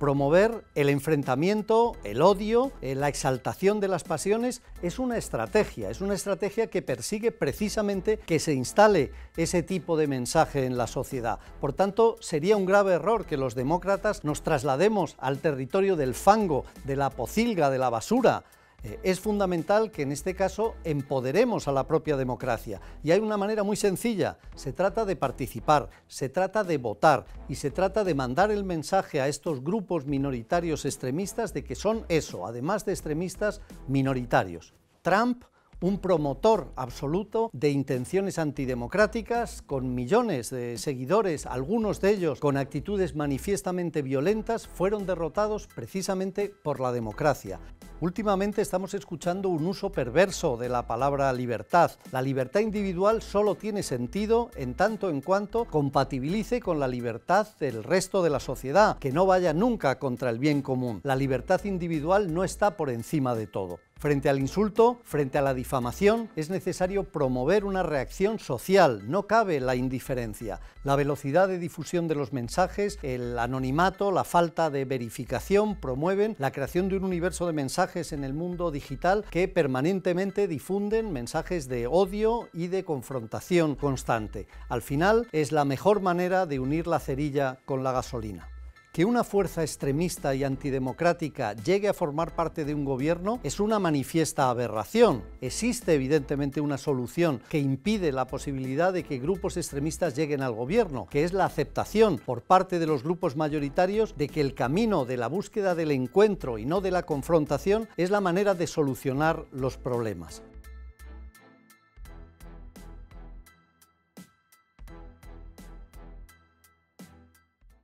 Promover el enfrentamiento, el odio, la exaltación de las pasiones es una estrategia que persigue precisamente que se instale ese tipo de mensaje en la sociedad. Por tanto, sería un grave error que los demócratas nos traslademos al territorio del fango, de la pocilga, de la basura. Es fundamental que en este caso empoderemos a la propia democracia y hay una manera muy sencilla, se trata de participar, se trata de votar y se trata de mandar el mensaje a estos grupos minoritarios extremistas de que son eso, además de extremistas, minoritarios. Trump, un promotor absoluto de intenciones antidemocráticas, con millones de seguidores, algunos de ellos con actitudes manifiestamente violentas, fueron derrotados precisamente por la democracia. Últimamente estamos escuchando un uso perverso de la palabra libertad. La libertad individual solo tiene sentido en tanto en cuanto compatibilice con la libertad del resto de la sociedad, que no vaya nunca contra el bien común. La libertad individual no está por encima de todo. Frente al insulto, frente a la difamación, es necesario promover una reacción social, no cabe la indiferencia. La velocidad de difusión de los mensajes, el anonimato, la falta de verificación promueven la creación de un universo de mensajes en el mundo digital que permanentemente difunden mensajes de odio y de confrontación constante. Al final, es la mejor manera de unir la cerilla con la gasolina. Que una fuerza extremista y antidemocrática llegue a formar parte de un gobierno es una manifiesta aberración. Existe evidentemente una solución que impide la posibilidad de que grupos extremistas lleguen al gobierno, que es la aceptación por parte de los grupos mayoritarios de que el camino de la búsqueda del encuentro y no de la confrontación es la manera de solucionar los problemas.